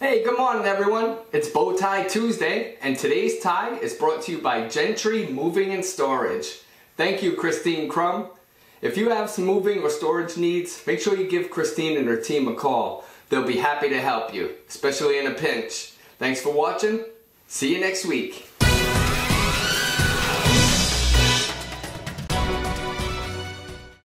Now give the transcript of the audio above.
Hey, good morning everyone. It's Bow Tie Tuesday and today's tie is brought to you by Gentry Moving and Storage. Thank you, Christine Crum. If you have some moving or storage needs, make sure you give Christine and her team a call. They'll be happy to help you, especially in a pinch. Thanks for watching. See you next week.